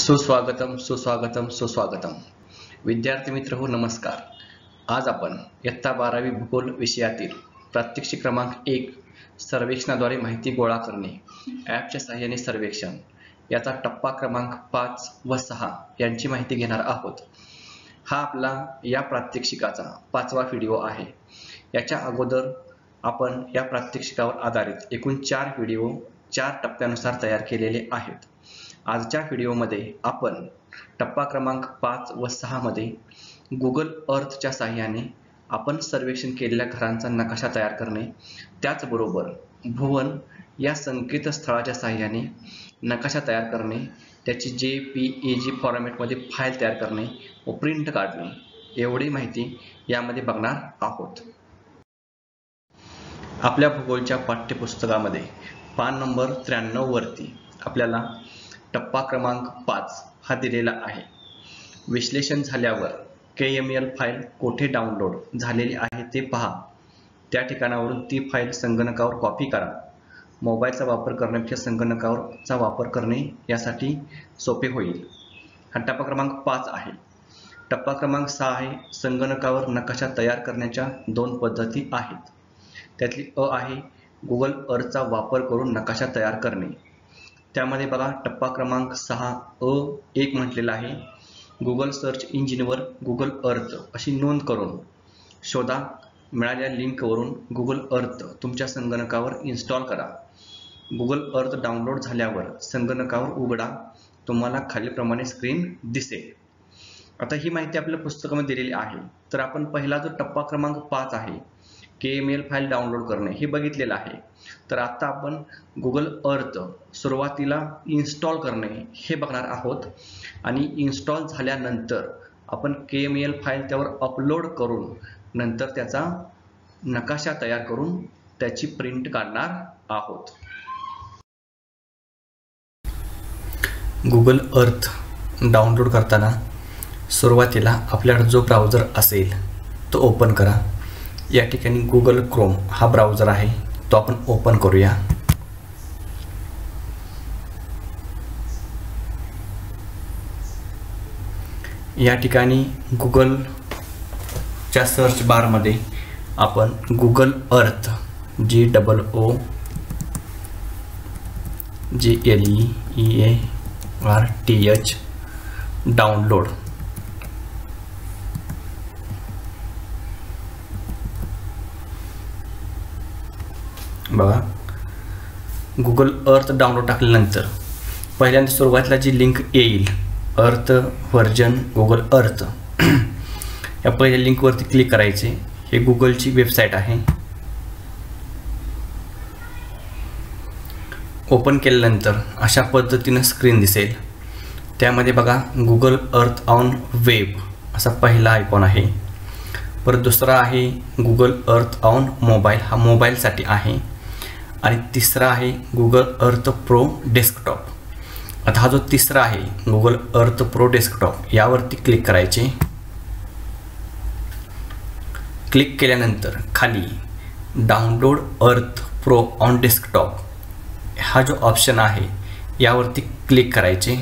सुस्वागतम सुस्वागतम सुस्वागतम विद्यार्थी मित्रहो नमस्कार। आज आपण इयत्ता 12वी भूगोल विषयातील प्रात्यक्षिक क्रमांक 1 सर्वेक्षणाद्वारे माहिती गोळा करणे ॲपच्या सहाय्याने सर्वेक्षण याचा टप्पा क्रमांक 5 व 6 यांची माहिती घेणार आहोत। हा आपला या प्रात्यक्षिकाचा 5वा व्हिडिओ आहे। याच्या अगोदर आपण या प्रात्यक्षिकावर आधारित एकूण 4 व्हिडिओ 4 टप्प्यानुसार तयार केलेले आहेत। आजच्या व्हिडिओमध्ये आपण टप्पा क्रमांक 5 व 6 मध्ये Google Earth च्या सहाय्याने आपण सर्वेक्षण केलेल्या घरांचा नकाशा तयार करणे, त्याचबरोबर भुवन या संकेतस्थळाच्या सहाय्याने नकाशा तयार करणे, त्याची JPEG फॉरमॅटमध्ये फाईल तयार करणे व प्रिंट काढणे एवढी माहिती यामध्ये बघणार आहोत। आपल्या भूगोलच्या पाठ्यपुस्तकामध्ये पान नंबर 93 वरती आपल्याला टप्पा क्रमांक 5 हा दिलेला आहे। विश्लेषण झाल्यावर KML फाइल कोठे डाउनलोड झालेली आहे ते पहा, त्या ठिकाणावरून ती फाइल संगणकावर कॉपी करा। मोबाईलचा वापर करण्यापेक्षा संगणकावरचा वापर करणे यासाठी सोपे होईल। हा टप्पा क्रमांक 5 आहे। टप्पा क्रमांक 6 आहे संगणकावर नकाशा तयार करण्याच्या 2 पद्धती आहेत। त्यातली अ आहे Google Earthचा वापर करून नकाशा तयार करणे। त्यामध्ये बघा टप्पा क्रमांक 6 अ 1 म्हटलेला आहे। गुगल सर्च इंजिनवर गुगल अर्थ अशी नोंद करून शोधा, मिळालेल्या लिंकवरून गुगल अर्थ तुमच्या संगणकावर इंस्टॉल करा। गुगल अर्थ डाउनलोड झाल्यावर संगणकावर उघडा, तुम्हाला खालीलप्रमाणे स्क्रीन दिसेल। आता ही माहिती आपल्या पुस्तकामध्ये दिलेली आहे। तर आपण पहिला जो टप्पा क्रमांक 5 आहे KML फाइल डाउनलोड करणे हे बघितलेलं आहे। तर आता आपण Google Earth सुरुवातीला इंस्टॉल करणे हे बघणार आहोत आणि इंस्टॉल झाल्यानंतर आपण KML फाइल त्यावर अपलोड करून नंतर त्याचा नकाशा तयार करून त्याची प्रिंट काढणार आहोत। Google Earth डाउनलोड करताना सुरुवातीला आपल्याकडे जो ब्राउझर असेल तो ओपन करा। या ठिकाणी Google Chrome हा ब्राउझर आहे, तो आपण ओपन करूया। या ठिकाणी Google च्या सर्च बार मध्ये आपण Google Earth GLEARTH डाउनलोड बघा। Google Earth डाउनलोड टाकल्यानंतर पहिल्यांदा सुरुवातीला जी लिंक येईल अर्थ व्हर्जन Google Earth या पहिल्या लिंकवरती क्लिक करायचे। हे गुगलची वेबसाईट आहे। ओपन केल्यानंतर अशा पद्धतीने स्क्रीन दिसेल। त्यामध्ये बघा Google Earth ऑन वेब असा पहिला आयकॉन आहे। पर दुसरा आहे Google Earth ऑन मोबाईल, हा मोबाईलसाठी आहे। आणि तिसरा आहे Google Earth Pro डेस्कटॉप। आता हा जो तिसरा आहे Google Earth Pro डेस्कटॉप यावरती क्लिक करायचे। क्लिक केल्यानंतर खाली download Earth Pro on desktop हा जो ऑप्शन आहे यावरती क्लिक करायचे।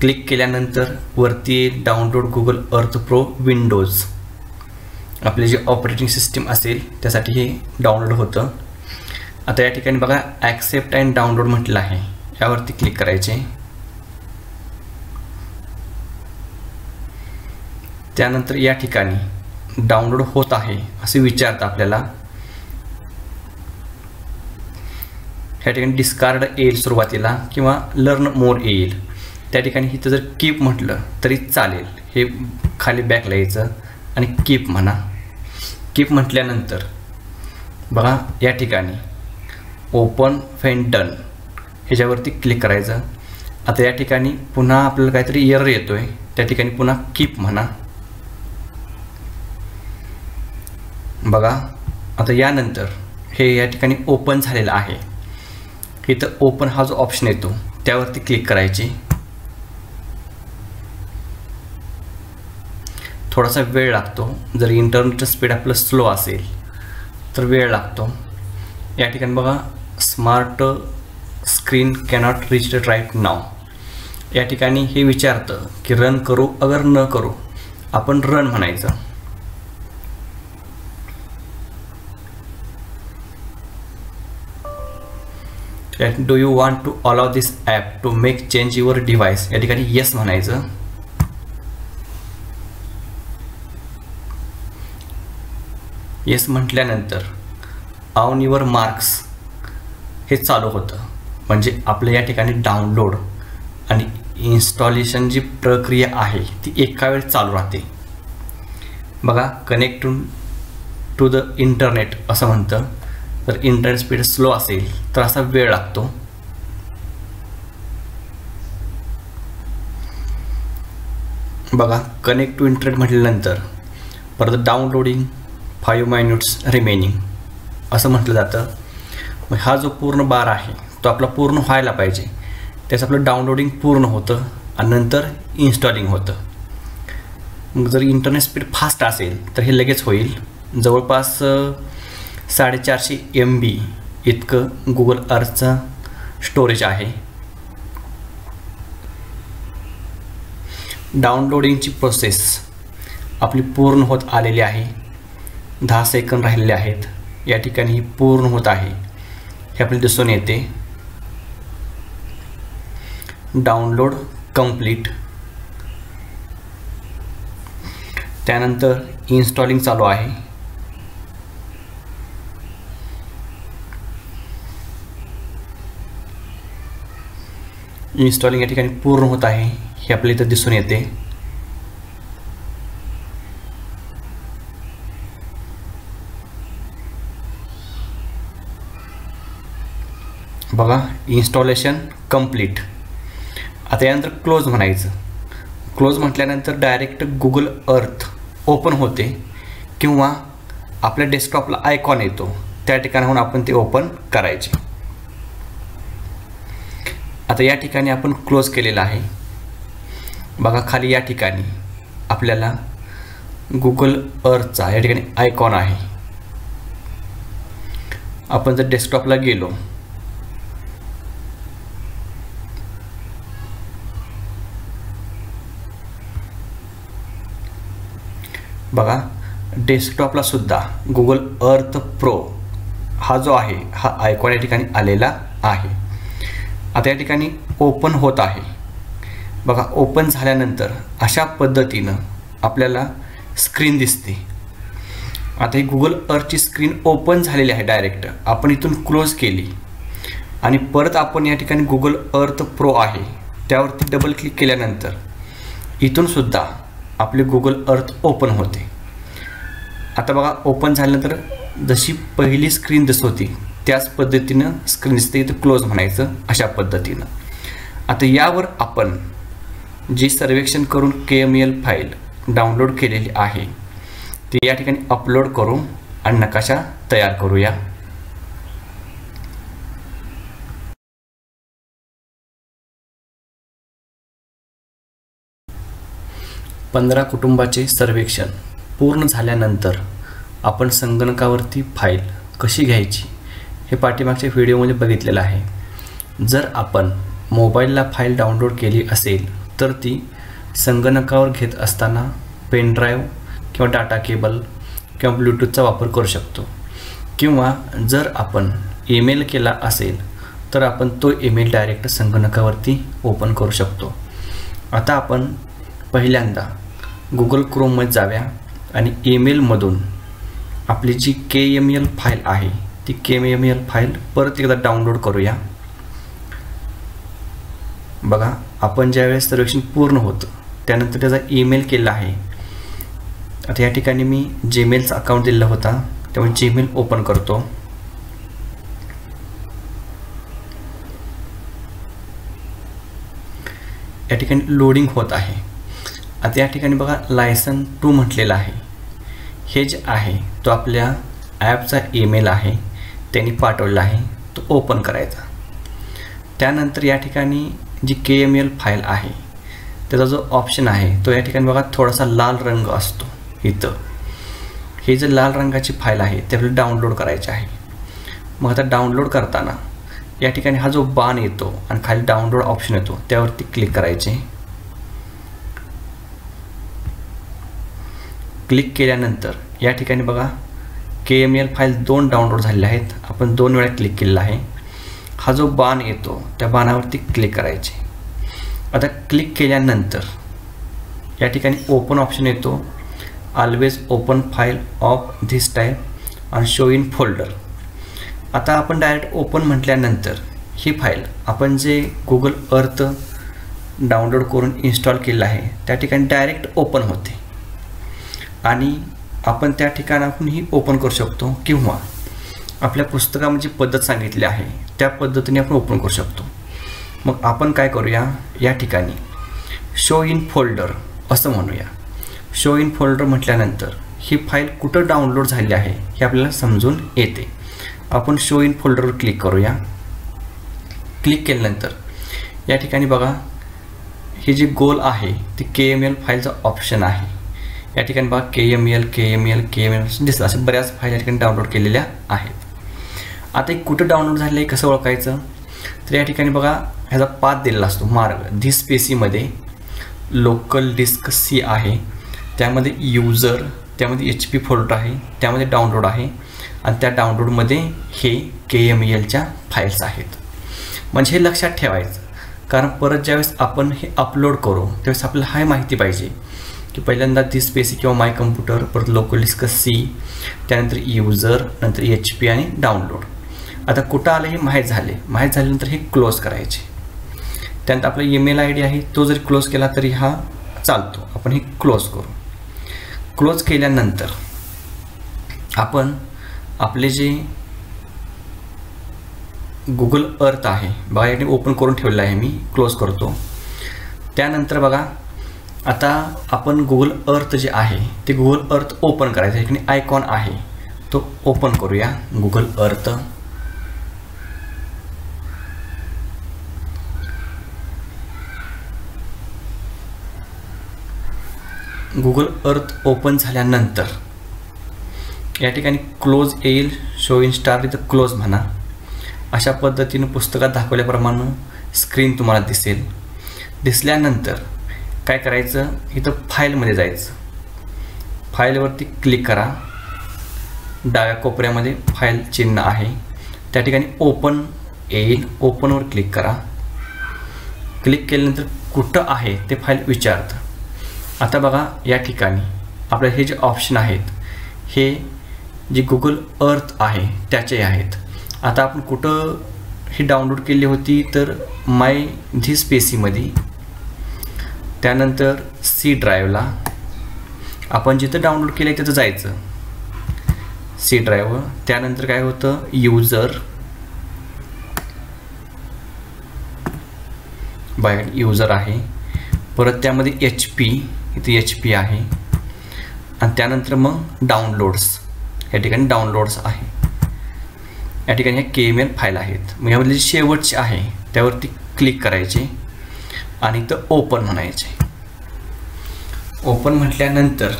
क्लिक केल्यानंतर वरती download Google Earth Pro Windows आपले जे ऑपरेटिंग सिस्टम असेल त्यासाठी हे डाउनलोड होतं। आता या ठिकाणी बघा ॲक्सेप्ट अँड डाउनलोड म्हटलं आहे, यावरती क्लिक करायचे। त्यानंतर या ठिकाणी डाउनलोड होत आहे असे विचारतं आपल्याला। या ठिकाणी डिस्कार्ड येईल सुरुवातीला किंवा लर्न मोर येईल। त्या ठिकाणी इथं जर कीप म्हटलं तरी चालेल, हे खाली बॅकला यायचं आणि कीप म्हणा। कीप म्हटल्यानंतर बघा या ठिकाणी ओपन फेंटन ह्याच्यावरती क्लिक करायचं। आता या ठिकाणी पुन्हा आपल्याला काहीतरी एरर येतोय, त्या ठिकाणी पुन्हा कीप म्हणा बघा। आता यानंतर हे या ठिकाणी ओपन झालेलं आहे। इथं ओपन हा जो ऑप्शन येतो त्यावरती क्लिक करायची। थोडासा वेळ लागतो, जर इंटरनेटचं स्पीड आपलं स्लो असेल तर वेळ लागतो। या ठिकाणी बघा smart screen cannot reach it right now. या ठिकाणी हे विचारतं की रन करू अगर न करू, आपण रन म्हणायचं. Do you want to allow this app to make change your device, या ठिकाणी येस म्हणायचं. येस म्हटल्यानंतर ऑन युअर मार्क्स हे चालू होतं, म्हणजे आपलं या ठिकाणी डाउनलोड आणि इन्स्टॉलेशन जी प्रक्रिया आहे ती एका वेळ चालू राहते. बघा कनेक्ट टू द इंटरनेट असं म्हणतं, तर इंटरनेट स्पीड स्लो असेल तर असा वेळ लागतो. बघा कनेक्ट टू इंटरनेट म्हटल्यानंतर परत डाउनलोडिंग 5 minutes रिमेनिंग असं म्हटलं जातं. मग हा जो पूर्ण बार आहे तो आपला पूर्ण व्हायला पाहिजे, त्याचं आपलं डाउनलोडिंग पूर्ण होतं आणि नंतर इन्स्टॉलिंग होतं. मग जर इंटरनेट स्पीड फास्ट असेल तर हे लगेच होईल. जवळपास 450 MB इतकं गुगल अर्थचा स्टोरेज आहे. डाउनलोडिंगची प्रोसेस आपली पूर्ण होत आलेली आहे. 10 सेकंद राहिलेले आहेत, या ठिकाणी ही पूर्ण होत आहे हे आपल्याला दिसून येते. डाउनलोड कंप्लीट, त्यानंतर इन्स्टॉलिंग चालू आहे. इन्स्टॉलिंग या ठिकाणी पूर्ण होत आहे हे आपल्याला इथं दिसून येते. बघा इन्स्टॉलेशन कंप्लीट. आता यानंतर क्लोज म्हणायचं. क्लोज म्हटल्यानंतर डायरेक्ट गुगल अर्थ ओपन होते किंवा आपल्या डेस्कटॉपला आयकॉन येतो, त्या ठिकाणाहून आपण ते ओपन करायचे. आता या ठिकाणी आपण क्लोज केलेला आहे. बघा खाली या ठिकाणी आपल्याला गुगल अर्थचा या ठिकाणी आयकॉन आहे. आपण जर डेस्कटॉपला गेलो बघा डेस्कटॉपला सुद्धा गुगल अर्थ प्रो हा जो आहे हा आयकॉन या ठिकाणी आलेला आहे. आता या ठिकाणी ओपन होत आहे. बघा ओपन झाल्यानंतर अशा पद्धतीनं आपल्याला स्क्रीन दिसते. आता ही गुगल अर्थची स्क्रीन ओपन झालेली आहे. डायरेक्ट आपण इथून क्लोज केली आणि परत आपण या ठिकाणी गुगल अर्थ प्रो आहे त्यावरती डबल क्लिक केल्यानंतर इथून सुद्धा आपले गुगल अर्थ ओपन होते. आता बघा ओपन झाल्यानंतर जशी पहिली स्क्रीन दिसत होती त्याच पद्धतीनं स्क्रीन दिसते. इथं क्लोज म्हणायचं अशा पद्धतीनं. आता यावर आपण जे सर्वेक्षण करून KML फाईल डाउनलोड केलेली आहे ते या ठिकाणी अपलोड करू आणि नकाशा तयार करूया. पंधरा कुटुंबाचे सर्वेक्षण पूर्ण झाल्यानंतर आपण संगणकावरती फाईल कशी घ्यायची हे पाठीमागच्या व्हिडिओमध्ये बघितलेलं आहे. जर आपण मोबाईलला फाईल डाउनलोड केली असेल तर ती संगणकावर घेत असताना पेनड्राईव्ह किंवा डाटा केबल किंवा ब्लूटूथचा वापर करू शकतो, किंवा जर आपण ईमेल केला असेल तर आपण तो ईमेल डायरेक्ट संगणकावरती ओपन करू शकतो. आता आपण पहिल्यांदा गुगल क्रोममध्ये जाव्या आणि ईमेलमधून आपली जी KML फाईल आहे ती KML फाईल परत एकदा डाउनलोड करूया. बघा आपण ज्यावेळेस सर्वेक्षण पूर्ण होतं त्यानंतर त्याचा ईमेल केला आहे. आता या ठिकाणी मी जीमेलचा अकाउंट दिलेला होता त्यामुळे जीमेल ओपन करतो. या ठिकाणी लोडिंग होत आहे. आता या ठिकाणी बघा लायसन 2 म्हटलेलं आहे. हे जे आहे तो आपल्या ॲपचा ईमेल आहे त्यांनी पाठवलेला आहे, तो ओपन करायचा. त्यानंतर या ठिकाणी जी KML फाईल आहे त्याचा जो ऑप्शन आहे तो या ठिकाणी बघा थोडासा लाल रंग असतो इथं. हे जे लाल रंगाची फाईल आहे ते आपल्याला डाउनलोड करायची आहे. मग आता डाउनलोड करताना या ठिकाणी हा जो बाण येतो आणि खाली डाउनलोड ऑप्शन येतो त्यावरती क्लिक करायचे। क्लिक केल्यानंतर या ठिकाणी बघा KML फाइल दोन डाउनलोड झालेले आहेत, आपण दोन वेळा क्लिक केलेला आहे। हा जो बाण येतो त्या बाणावरती क्लिक करायचे। आता क्लिक केल्यानंतर या ठिकाणी ओपन ऑप्शन येतो, always open file of this type आणि शो इन फोल्डर। आता आपण डायरेक्ट ओपन म्हटल्यानंतर ही फाइल आपण जे Google अर्थ डाउनलोड करून इंस्टॉल केलेला आहे त्या ठिकाणी डायरेक्ट ओपन होते आणि आपण त्या ठिकाणाहून ही ओपन करू शकतो किंवा आपल्या पुस्तकामध्ये जी पद्धत सांगितली आहे त्या पद्धतीने आपण ओपन करू शकतो। मग आपण काय करूया, या ठिकाणी शो इन फोल्डर असं म्हणूया। शो इन फोल्डर म्हटल्यानंतर ही फाइल कुठे डाउनलोड झाली आहे हे आपल्याला समजून येते। आपण शो इन फोल्डरवर क्लिक करूया। क्लिक केल्यानंतर या ठिकाणी बघा ही जी गोल आहे ती KML फाइलचा ऑप्शन आहे। या ठिकाणी बघा KML दिसला, अशा बऱ्याच फाइल या ठिकाणी डाउनलोड केलेल्या आहेत। आता हे कुठे डाउनलोड झाले कसं ओळखायचं, तर या ठिकाणी बघा ह्याचा पाथ दिलेला असतो, मार्ग धिस पीसी मध्ये लोकल डिस्क C आहे, त्यामध्ये यूजर, त्यामध्ये HP फोल्डर आहे, त्यामध्ये डाउनलोड आहे आणि त्या डाउनलोड मध्ये हे KML च्या फाइल्स आहेत। म्हणजे हे लक्षात ठेवायचं, कारण परत ज्यावेळेस आपण हे अपलोड करू त्यावेळेस आपल्याला हाय माहिती पाहिजे की पहिल्यांदा धिस पीसी किंवा माय कॉम्प्युटर, परत लोकल डिस्क C, त्यानंतर यूजर, नंतर HP आणि डाउनलोड। आता कुठे आले हे माहीत झाल्यानंतर हे क्लोज करायचे। त्यानंतर आपला ईमेल आयडी आहे तो जर क्लोज केला तरी हा चालतो, आपण हे क्लोज करू। क्लोज केल्यानंतर आपण आपले जे Google अर्थ आहे बघा याने ओपन करून ठेवला आहे, मी क्लोज करतो। त्यानंतर बघा आता आपण Google अर्थ जे आहे ते Google अर्थ ओपन करायचं, इकडे आयकॉन आहे तो ओपन करूया Google अर्थ। Google अर्थ ओपन झाल्यानंतर या ठिकाणी क्लोज येईल, शो इन स्टार इथे क्लोज म्हणा। अशा पद्धतीने पुस्तकात दाखवल्याप्रमाणे स्क्रीन तुम्हाला दिसेल। दिसल्यानंतर काय करायचं, इथं फाईलमध्ये जायचं, फाईलवरती क्लिक करा, डाव्या कोपऱ्यामध्ये फाईल चिन्ह आहे त्या ठिकाणी ओपन येईल, ओपनवर क्लिक करा। क्लिक केल्यानंतर कुठं आहे ते फाईल विचारतं। आता बघा या ठिकाणी आपले हे जे ऑप्शन आहेत हे जे Google अर्थ आहे त्याचे आहेत। आता आपण कुठं ही डाउनलोड केली होती तर माय धिस पीसी मध्ये, त्यानंतर C ड्राइव्हला आपण जिथे डाउनलोड केले तिथे जायचं, C ड्राइव्ह। त्यानंतर काय होतं यूजर आहे, परत त्यामध्ये HP, इथे HP आहे आणि त्यानंतर मग डाउनलोड्स, या ठिकाणी डाउनलोड्स आहे। या ठिकाणी हे KML फाइल आहेत, मग यामध्ये जी शेवटची आहे त्यावरती क्लिक करायचे आणि इथं ओपन म्हणायचे। ओपन म्हटल्यानंतर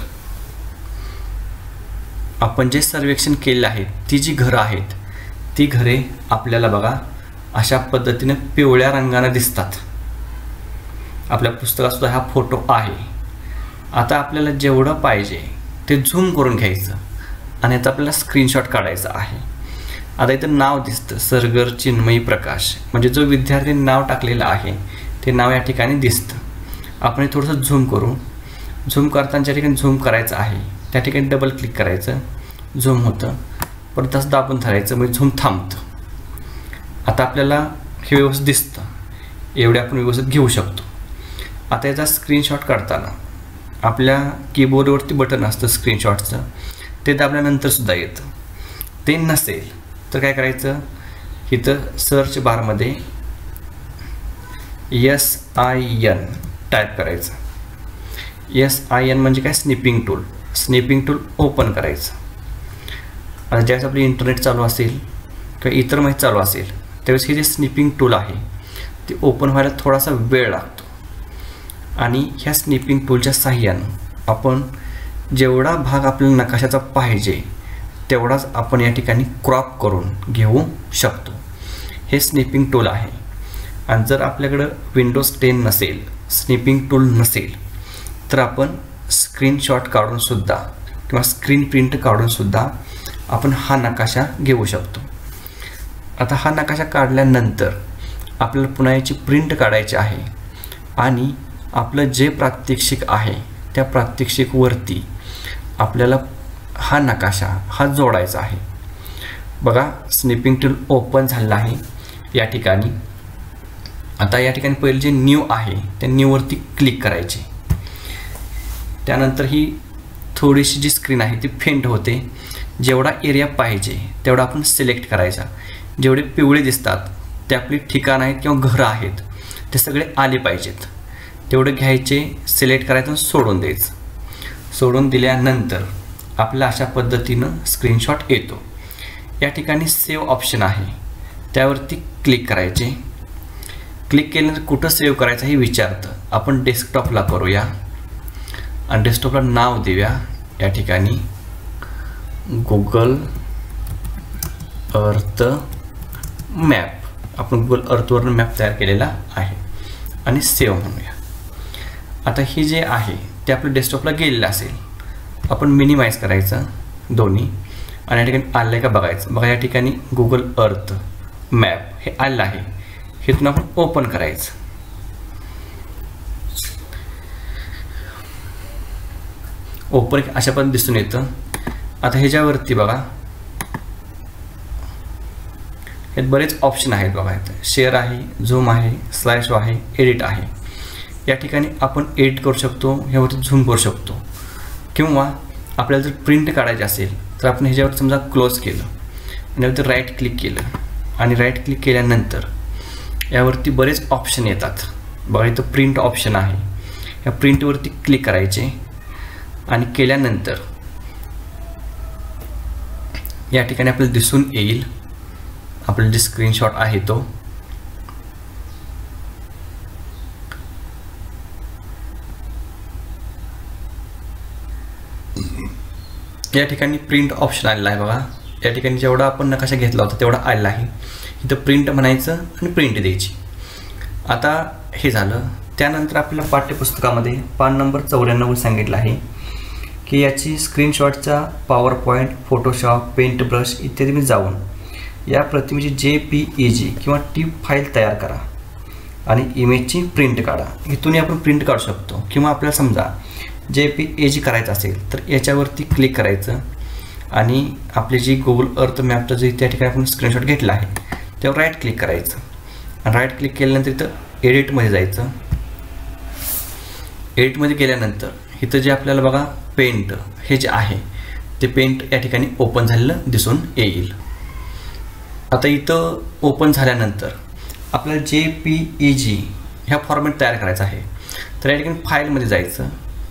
आपण जे सर्वेक्षण केले आहे ती जी घरं आहेत ती घरे आपल्याला बघा अशा पद्धतीने पिवळ्या रंगाने दिसतात। आपल्या पुस्तकात सुद्धा हा फोटो आहे। आता आपल्याला जेवढं पाहिजे ते झूम करून घ्यायचं आणि आता आपल्याला स्क्रीनशॉट काढायचा आहे। आता इथं नाव दिसतं, सरगर चिन्मयी प्रकाश, म्हणजे जो विद्यार्थ्यांनी नाव टाकलेलं आहे ते नाव या ठिकाणी दिसतं। आपण हे थोडंसं झूम करू, झूम करताना ज्या ठिकाणी झूम करायचं आहे त्या ठिकाणी डबल क्लिक करायचं, झूम होतं, परत तसं दाबून धरायचं म्हणजे झूम थांबतं। आता आपल्याला हे व्यवस्थित दिसतं, एवढे आपण व्यवस्थित घेऊ शकतो। आता याचा स्क्रीनशॉट काढताना आपल्या कीबोर्डवरती बटन असतं स्क्रीनशॉटचं, ते दाबल्यानंतर सुद्धा येतं। ते नसेल तर काय करायचं, इथं सर्च बारमध्ये SIN टाईप करायचं। SIN म्हणजे काय, snipping tool. Snipping tool open करायचं। आता ज्यावेळेस आपली इंटरनेट चालू असेल किंवा इतर माहिती चालू असेल त्यावेळेस हे जे स्निपिंग टूल आहे ते ओपन व्हायला थोडासा वेळ लागतो आणि ह्या स्निपिंग टूलच्या साहाय्याने आपण जेवढा भाग आपल्याला नकाशाचा पाहिजे तेवढाच आपण या ठिकाणी क्रॉप करून घेऊ शकतो। हे स्निपिंग टूल आहे. आणि जर आपल्याकडं विंडोज 10 नसेल, स्निपिंग टूल नसेल, तर आपण स्क्रीनशॉट काढून सुद्धा किंवा स्क्रीन प्रिंट काढून सुद्धा आपण हा नकाशा घेऊ शकतो. आता हा नकाशा काढल्यानंतर आपल्याला पुन्हा याची प्रिंट काढायची आहे आणि आपलं जे प्रात्यक्षिक आहे त्या प्रात्यक्षिकवरती आपल्याला हा नकाशा हा जोडायचा आहे. बघा, स्निपिंग टूल ओपन झालेला आहे या ठिकाणी. आता या ठिकाणी पहिले जे न्यू आहे त्या न्यूवरती क्लिक करायचे. त्यानंतर ही थोडीशी जी स्क्रीन आहे ती फेंट होते. जेवढा एरिया पाहिजे तेवढा आपण सिलेक्ट करायचा. जेवढे पिवळे दिसतात ते आपली ठिकाण आहेत किंवा घरं आहेत, ते सगळे आले पाहिजेत. तेवढे घ्यायचे, सिलेक्ट करायचं, सोडून द्यायचं. सोडून दिल्यानंतर आपल्याला अशा पद्धतीनं स्क्रीनशॉट येतो. या ठिकाणी सेव्ह ऑप्शन आहे, त्यावरती क्लिक करायचे. क्लिक केल्यानंतर कुठं सेव्ह करायचं हे विचारतं. आपण डेस्कटॉपला करूया आणि डेस्कटॉपला नाव देऊया या ठिकाणी गुगल अर्थ मॅप. आपण गुगल अर्थवरून मॅप तयार केलेला आहे आणि सेव्ह म्हणूया. आता हे जे आहे ते आपल्या डेस्कटॉपला गेलेलं असेल, आपण मिनिमाइज करायचं दोन्ही आणि या ठिकाणी आलं आहे का बघायचं. बघा, या ठिकाणी गुगल अर्थ मॅप हे आलं आहे. हेतून आपण ओपन करायचं. ओपन अशा पण दिसून येतं. आता ह्याच्यावरती बघा, हे बरेच ऑप्शन आहेत. बघा, इथं शेअर आहे, झूम आहे, स्लाइस आहे, एडिट आहे. या ठिकाणी आपण एडिट करू शकतो, ह्यावरती झूम करू शकतो. किंवा आपल्याला जर प्रिंट काढायचे असेल तर आपण ह्याच्यावर समजा क्लोज केलं आणि यावरती राईट क्लिक केलं आणि राईट क्लिक केल्यानंतर यावरती बरेच ऑप्शन येतात. बघा, इथं प्रिंट ऑप्शन आहे. या प्रिंटवरती क्लिक करायचे आणि केल्यानंतर या ठिकाणी आपल्याला दिसून येईल आपला जे स्क्रीनशॉट आहे तो. या ठिकाणी प्रिंट ऑप्शन आलेला आहे. बघा, या ठिकाणी जेवढा आपण नकाशा घेतला होता तेवढा आलेला आहे. इथं प्रिंट म्हणायचं आणि प्रिंट द्यायची. आता हे झालं. त्यानंतर आपल्याला पाठ्यपुस्तकामध्ये पान नंबर 94 सांगितलं आहे की याची स्क्रीनशॉटचा PowerPoint, Photoshop, paint brush इत्यादी जाऊन या प्रतिमेची JPEG किंवा टीप फाईल तयार करा आणि इमेजची प्रिंट काढा. इथूनही आपण प्रिंट काढू शकतो. किंवा आपल्याला समजा JPEG करायचं असेल तर याच्यावरती क्लिक करायचं आणि आपली जी गुगल अर्थ मॅपचं जे त्या ठिकाणी आपण स्क्रीनशॉट घेतला आहे त्यावर राईट क्लिक करायचं आणि राईट क्लिक केल्यानंतर इथं एडिटमध्ये जायचं. एडिटमध्ये गेल्यानंतर इथं जे आपल्याला बघा पेंट हे जे आहे ते पेंट या ठिकाणी ओपन झालेलं दिसून येईल. आता इथं ओपन झाल्यानंतर आपल्याला JPEG ह्या फॉर्मॅट तयार करायचा आहे. तर या ठिकाणी फाईलमध्ये जायचं.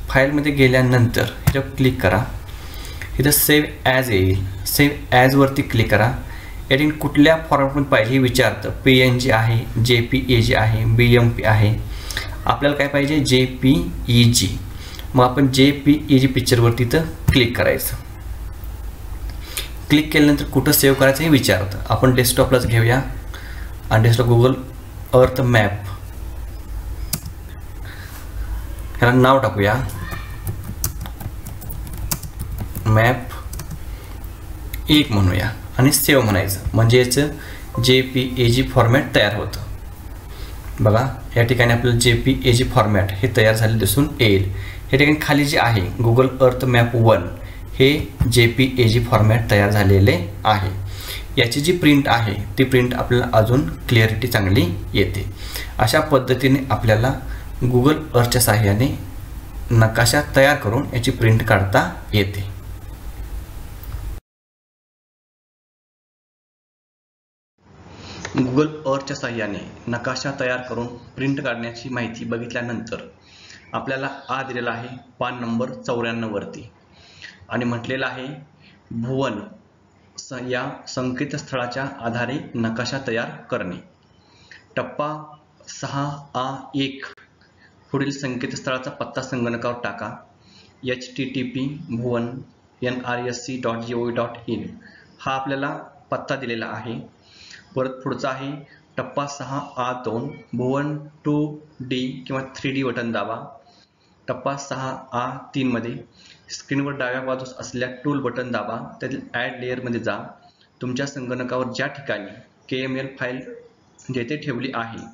फाईलमध्ये गेल्यानंतर ह्याच्यावर क्लिक करा. इथं सेव्ह ॲज येईल. सेव्ह ॲजवरती क्लिक करा. या ठिकाणी कुठल्या फॉर्मॅटमध्ये पाहिजे हे विचारतं. PNG आहे, JPEG आहे, BMP आहे. आपल्याला काय पाहिजे? JPEG. मग आपण JPEG पिक्चरवरती तर क्लिक करायचं. क्लिक केल्यानंतर कुठं सेव्ह करायचं हे विचारतं. आपण डेस्कटॉपलाच घेऊया आणि डेस्कटॉप गुगल अर्थ मॅप ह्याला नाव टाकूया मॅप 1 म्हणूया आणि सेव्ह म्हणायचं. म्हणजे याचं JPEG फॉर्मॅट तयार होतं. बघा, या ठिकाणी आपल्याला JPEG फॉर्मॅट हे तयार झाले दिसून येईल. या ठिकाणी खाली जे आहे गुगल अर्थ मॅप 1 हे JPEG फॉर्मॅट तयार झालेले आहे. याची जी प्रिंट आहे ती प्रिंट आपल्याला अजून क्लिअरिटी चांगली येते. अशा पद्धतीने आपल्याला गुगल अर्थच्या सहाय्याने नकाशा तयार करून याची प्रिंट काढता येते. गुगल अर्थच्या सहाय्याने नकाशा तयार करून प्रिंट काढण्याची माहिती बघितल्यानंतर आपल्याला दिलेला आहे पान नंबर 94 वरती आणि म्हटलेलं आहे भुवन या संकेतस्थळाच्या आधारे नकाशा तयार करणे. टप्पा 6A1 पुढील संकेतस्थळाचा पत्ता संगणकावर टाका. http://bhuvan.nrsc.gov.in हा आपल्याला पत्ता दिलेला आहे. परत पुढचा आहे टप्पा 6A2 भुवन 2D किंवा 3D बटन दाबा। टप्पा 6A3 मध्ये स्क्रीनवर डाव्या बाजूस असलेल्या टूल बटन दाबा, त्यातील ॲड लेयर मध्ये जा। तुमच्या संगणकावर ज्या ठिकाणी KML फाईल जेथे ठेवली आहे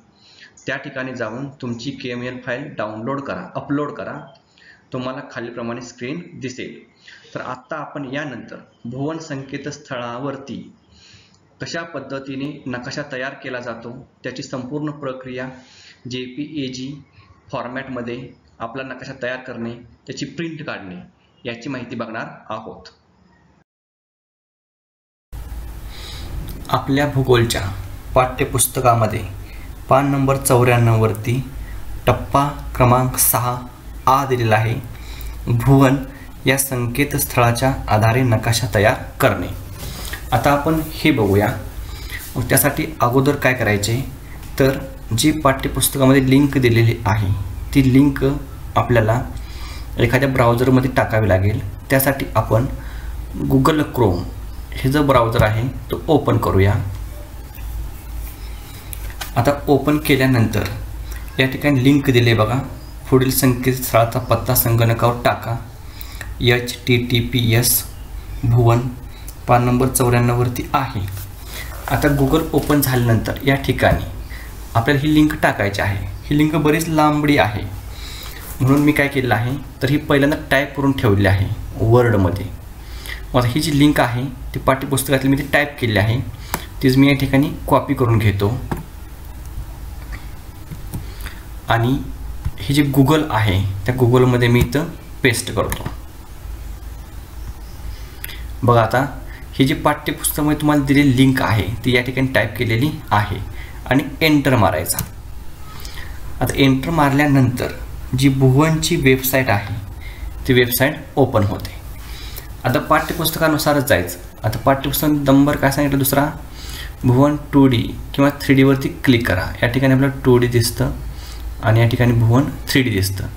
त्या ठिकाणी जाऊन तुमची KML फाईल डाउनलोड करा, अपलोड करा। तुम्हाला खालीलप्रमाणे स्क्रीन दिसेल। तर आता आपण यानंतर भुवन संकेतस्थळावरती कशा पद्धतीने नकाशा तयार केला जातो त्याची संपूर्ण प्रक्रिया JPEG फॉर्मॅट मध्ये आपला नकाशा तयार करणे, त्याची प्रिंट काढणे याची माहिती बघणार आहोत। आपल्या भूगोलच्या पाठ्यपुस्तकामध्ये पान नंबर 94 वरती टप्पा क्रमांक 6A दिलेला आहे, भुवन या संकेतस्थळाच्या आधारे नकाशा तयार करणे। आता आपण हे बघूया। त्यासाठी अगोदर काय करायचे तर जी पाठ्यपुस्तकामध्ये लिंक दिलेली आहे ती लिंक आपल्याला एखाद्या ब्राउझरमध्ये टाकावी लागेल। त्यासाठी आपण गुगल क्रोम हे जो ब्राउझर आहे तो ओपन करूया। आता ओपन केल्यानंतर या ठिकाणी लिंक दिली आहे बघा, पुढील संकेतस्थळाचा पत्ता संगणकावर टाका https भुवन पान नंबर 94 वरती आहे। आता गुगल ओपन झाल्यानंतर या ठिकाणी आपल्याला ही लिंक टाकायची आहे। ही लिंक बरीच लांबडी आहे म्हणून मी काय केलं आहे तर ही पहिल्यांदा टाईप करून ठेवली आहे वर्डमध्ये। आता ही जी लिंक आहे ती पाठ्यपुस्तकातली मी ती टाईप केली आहे, तीच मी या ठिकाणी कॉपी करून घेतो। आणि हे जे गुगल आहे त्या गुगलमध्ये मी इथं पेस्ट करतो। बघा आता ही जी पाठ्यपुस्तकामध्ये तुम्हाला दिलेली लिंक आहे ती या ठिकाणी टाईप केलेली आहे आणि एंटर मारायचा। आता एंटर मारल्यानंतर जी भुवनची वेबसाईट आहे ती वेबसाईट ओपन होते। आता पाठ्यपुस्तकानुसारच जायचं। आता पाठ्यपुस्तक नंबर काय सांगितलं दुसरा, भुवन 2D किंवा 3D वरती क्लिक करा। या ठिकाणी आपल्याला 2D दिसतं आणि या ठिकाणी भुवन 3D दिसतं।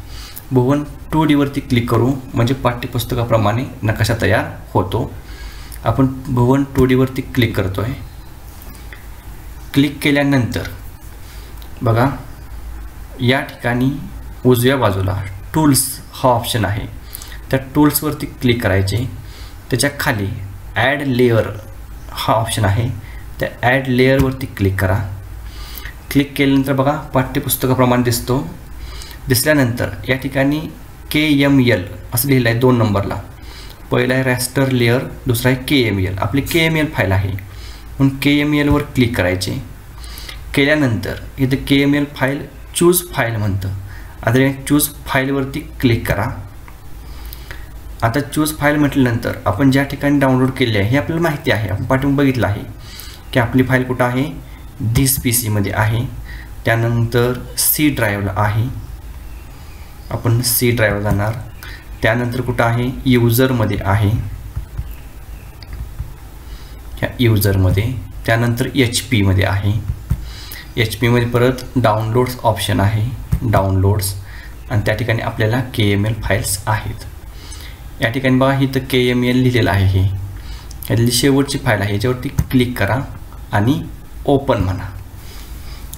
भुवन 2D वरती क्लिक करू म्हणजे पाठ्यपुस्तकाप्रमाणे नकाशा तयार होतो। आपण भुवन 2D वरती क्लिक करतोय। क्लिक केल्यानंतर बघा या ठिकाणी उजव्या बाजूला टूल्स हा ऑप्शन आहे, त्या टूल्सवरती क्लिक करायचे। त्याच्या खाली ॲड लेअर हा ऑप्शन आहे, त्या ॲड लेअरवरती क्लिक करा। क्लिक केल्यानंतर बघा पाठ्यपुस्तकाप्रमाणे दिसतो। दिसल्यानंतर या ठिकाणी KML असं लिहिलं आहे 2 नंबरला, पहिला आहे रॅस्टर लेअर, दुसरा आहे KML, आपली KML फाईल आहे म्हणून KMLवर क्लिक करायचे। केल्यानंतर इथं KML फाईल चूज फाईल म्हणतं, आता चूज फाईलवरती क्लिक करा। आता चूज फाईल म्हटल्यानंतर आपण ज्या ठिकाणी डाउनलोड केली आहे हे आपल्याला माहिती आहे, आपण पाठवून बघितलं आहे की आपली फाईल कुठं आहे, धीस PC मध्ये आहे, त्यानंतर C ड्राईव्हला आहे, आपण C ड्राईव्हला जाणार। त्यानंतर कुठं आहे युजरमध्ये आहे, ह्या युजरमध्ये, त्यानंतर HP मध्ये आहे, HP मध्ये परत डाउनलोड्स ऑप्शन आहे, डाउनलोड्स, आणि त्या ठिकाणी आपल्याला KML फाईल्स आहेत। या ठिकाणी बघा इथं KML लिहिलेलं आहे, यातली शेवटची फाईल आहे, याच्यावरती क्लिक करा आणि ओपन म्हणा।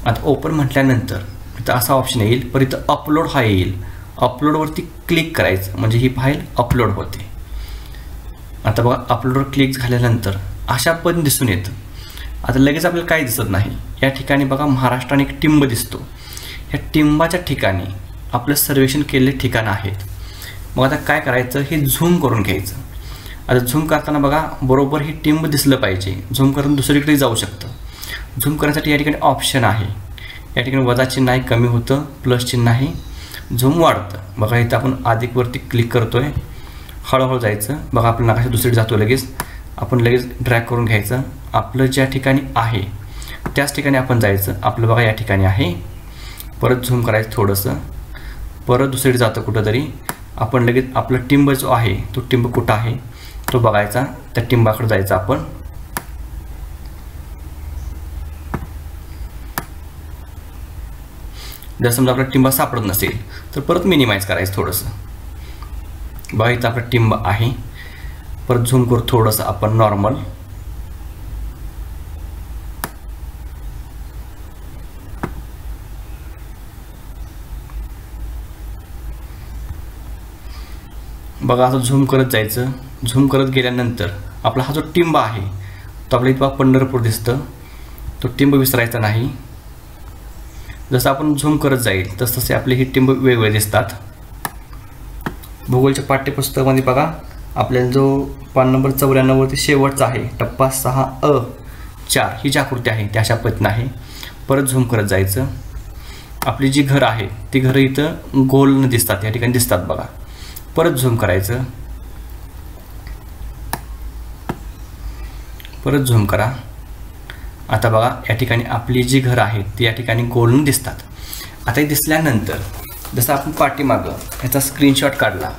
आता ओपन म्हटल्यानंतर इथं असा ऑप्शन येईल, पर इथं अपलोड हा येईल, अपलोडवरती क्लिक करायचं म्हणजे ही फाईल अपलोड होते। आता बघा अपलोडवर क्लिक झाल्यानंतर अशा पण दिसून येतं। आता लगेच आपल्याला काही दिसत नाही। या ठिकाणी बघा महाराष्ट्र आणि एक टिंब दिसतो, ह्या टिंबाच्या ठिकाणी आपलं सर्वेक्षण केलेले ठिकाण आहेत। मग आता काय करायचं हे झूम करून घ्यायचं। आता झूम करताना बघा बरोबर ही टिंब दिसलं पाहिजे, झूम करून दुसरीकडे जाऊ शकतं। झूम करण्यासाठी या ठिकाणी ऑप्शन आहे, या ठिकाणी वजा चिन्ह आहे कमी होतं, प्लस चिन्ह आहे झूम वाढतं। बघा इथं आपण अधिकवरती क्लिक करतोय, हळूहळू जायचं। बघा आपण नकाशा दुसरीकडे जातो, लगेच आपण लगेच ड्रॅग करून घ्यायचं, आपलं ज्या ठिकाणी आहे त्याच ठिकाणी आपण जायचं। आपलं बघा या ठिकाणी आहे, परत झूम करायचं थोडंसं, परत दुसरीकडे जातं कुठंतरी, आपण लगेच आपला टिंब जो आहे तो टिंब कुठं आहे तो बघायचा, त्या टिंबाकडे जायचं आपण। जर समजा आपला टिंबा सापडत नसेल तर परत मिनिमाइज करायचं थोडंसं। बघा इथं आपला टिंब आहे, परत झूम करू थोडंसं आपण नॉर्मल, बघा असं झूम करत जायचं. झूम करत गेल्यानंतर आपला हा जो टिंबा आहे तो आपल्याला इथं पंढरपूर दिसतं. तो टिंब विसरायचा नाही. जसं आपण झूम करत जाईल तसं तसे आपले हे टिंब वेगवेगळे दिसतात. भूगोलच्या पाठ्यपुस्तकामध्ये बघा आपल्याला जो पान नंबर 94 ते शेवटचा आहे टप्पा 6 अ 4 ही जी आकृती आहे त्या अशा पद्धतीने आहे. परत झूम करत जायचं. आपली जी घर आहे ती घर इथं गोल दिसतात या ठिकाणी दिसतात बघा. परत झूम करायचं. परत झूम करा. आता बघा या ठिकाणी आपली जी घर आहे ती या ठिकाणी गोल दिसतात. आता हे दिसल्यानंतर जसं आपण पाठीमागं याचा स्क्रीनशॉट काढला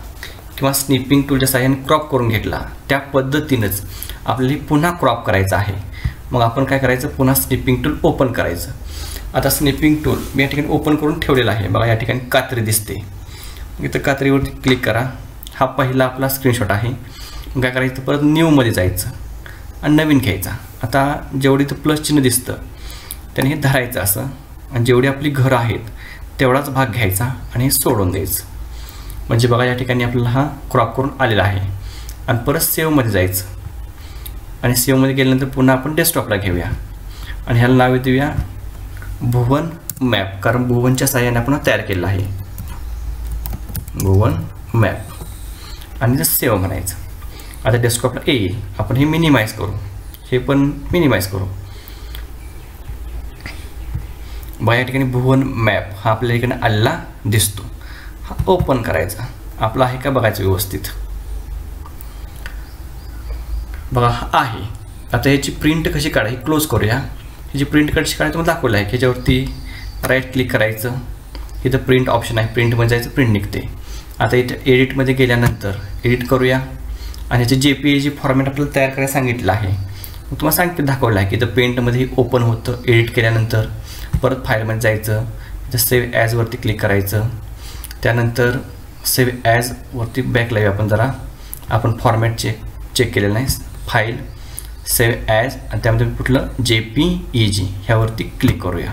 किंवा स्निपिंग टूलच्या साहाय्याने क्रॉप करून घेतला त्या पद्धतीनेच आपल्याला पुन्हा क्रॉप करायचं आहे. मग आपण काय करायचं पुन्हा स्निपिंग टूल ओपन करायचं. आता स्निपिंग टूल मी या ठिकाणी ओपन करून ठेवलेला आहे. बघा या ठिकाणी कात्री दिसते. इथं कात्रीवरती क्लिक करा. हा पहिला आपला स्क्रीनशॉट आहे. मग काय करायचं परत न्यूमध्ये जायचं आणि नवीन घ्यायचा. आता जेवढी तर प्लस चिन्ह दिसतं त्याने हे धरायचं असं आणि जेवढी आपली घरं आहेत तेवढाच भाग घ्यायचा आणि हे सोडून द्यायचं. म्हणजे बघा या ठिकाणी आपल्याला हा क्रॉप करून आलेला आहे. आणि परत सेव्हमध्ये जायचं आणि सेव्हमध्ये गेल्यानंतर पुन्हा आपण डेस्कटॉपला घेऊया आणि ह्याला नाव देऊया भुवन मॅप, कारण भुवनच्या साहाय्याने आपण तयार केलेला आहे भुवन मॅप. आणि सेव्ह म्हणायचं. आता डेस्कटॉपला येईल. आपण हे मिनिमाइज करू, हे पण मिनिमाइज करू. बघा या ठिकाणी भुवन मॅप हा आपल्या ठिकाणी आलेला दिसतो. हा ओपन करायचा. आपला आहे का बघायचं व्यवस्थित. बघा हा आहे. आता ह्याची प्रिंट कशी काढायची क्लोज करूया. ह्याची प्रिंट कशी काढायची तुम्हाला दाखवलं आहे. ह्याच्यावरती राईट क्लिक करायचं. इथं प्रिंट ऑप्शन आहे. प्रिंटमध्ये जायचं. प्रिंट निघते. आता इथं एडिटमध्ये गेल्यानंतर एडिट करूया. आणि याचे JPEG फॉर्मॅट आपल्याला तयार करायला सांगितलं आहे. तुम्हाला दाखवलं आहे की इथं पेंटमध्ये ओपन होतं एडिट केल्यानंतर. परत फाईलमध्ये जायचं. इथं सेव्ह ॲजवरती क्लिक करायचं. त्यानंतर सेव्ह ॲजवरती बॅक लावूया आपण जरा. आपण फॉर्मॅट चेक केलेलं नाही. फाईल सेव्ह ॲज आणि त्यामध्ये कुठलं JPEG ह्यावरती क्लिक करूया.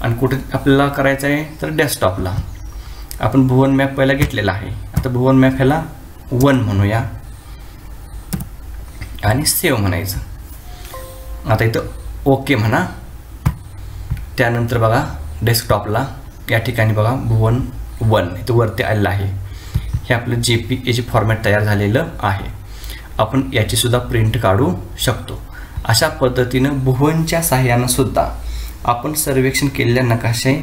आणि कुठे आपल्याला करायचं आहे तर डेस्कटॉपला. आपण भुवन मॅप पहिला घेतलेला आहे. आता भुवन मॅप ह्याला 1 म्हणूया आणि सेव्ह म्हणायचं. आता इथं ओके म्हणा. त्यानंतर बघा डेस्कटॉपला या ठिकाणी बघा भुवन 1 इथं वरती आलेलं आहे. हे आपलं JPEG फॉर्मॅट तयार झालेलं आहे. आपण याचीसुद्धा प्रिंट काढू शकतो. अशा पद्धतीनं भुवनच्या साहाय्यानंसुद्धा आपण सर्वेक्षण केलेल्या नकाशे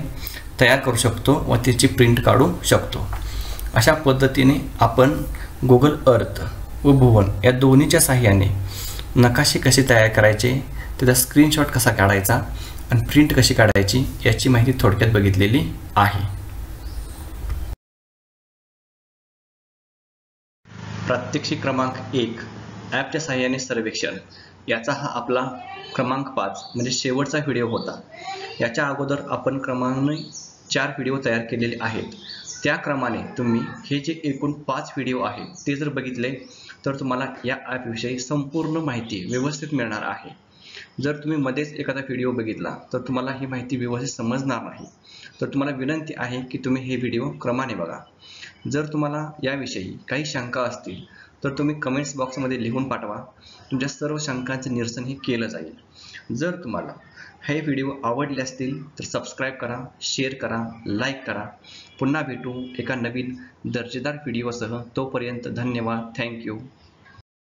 तयार करू शकतो व त्याची प्रिंट काढू शकतो. अशा पद्धतीने आपण गुगल अर्थ व भुवन या दोन्हीच्या साहाय्याने नकाशे कसे तयार करायचे, त्याचा स्क्रीनशॉट कसा काढायचा आणि प्रिंट कशी काढायची याची माहिती थोडक्यात बघितलेली आहे. प्रात्यक्षिक क्रमांक 1 ॲपच्या साहाय्याने सर्वेक्षण याचा हा आपला क्रमांक 5 म्हणजे शेवटचा व्हिडिओ होता. याच्या अगोदर आपण क्रमाने 4 व्हिडिओ तयार केलेले आहेत. त्या क्रमाने तुम्ही हे जे एकूण 5 व्हिडिओ आहेत ते जर बघितले तर तुम्हाला या ॲपविषयी संपूर्ण माहिती व्यवस्थित मिळणार आहे. जर तुम्ही मध्येच एखादा व्हिडिओ बघितला तर तुम्हाला ही माहिती व्यवस्थित समजणार नाही. तर तुम्हाला विनंती आहे की तुम्ही हे व्हिडिओ क्रमाने बघा. जर तुम्हाला याविषयी काही शंका असतील तर तुम्ही कमेंट्स बॉक्समध्ये लिहून पाठवा. तुमच्या सर्व शंकांचे निरसन हे केलं जाईल. जर तुम्हाला हे व्हिडिओ आवडले असतील तर सबस्क्राईब करा, शेअर करा, लाईक करा. पुन्हा भेटू एका नवीन दर्जेदार व्हिडिओसह. तोपर्यंत धन्यवाद. थँक्यू.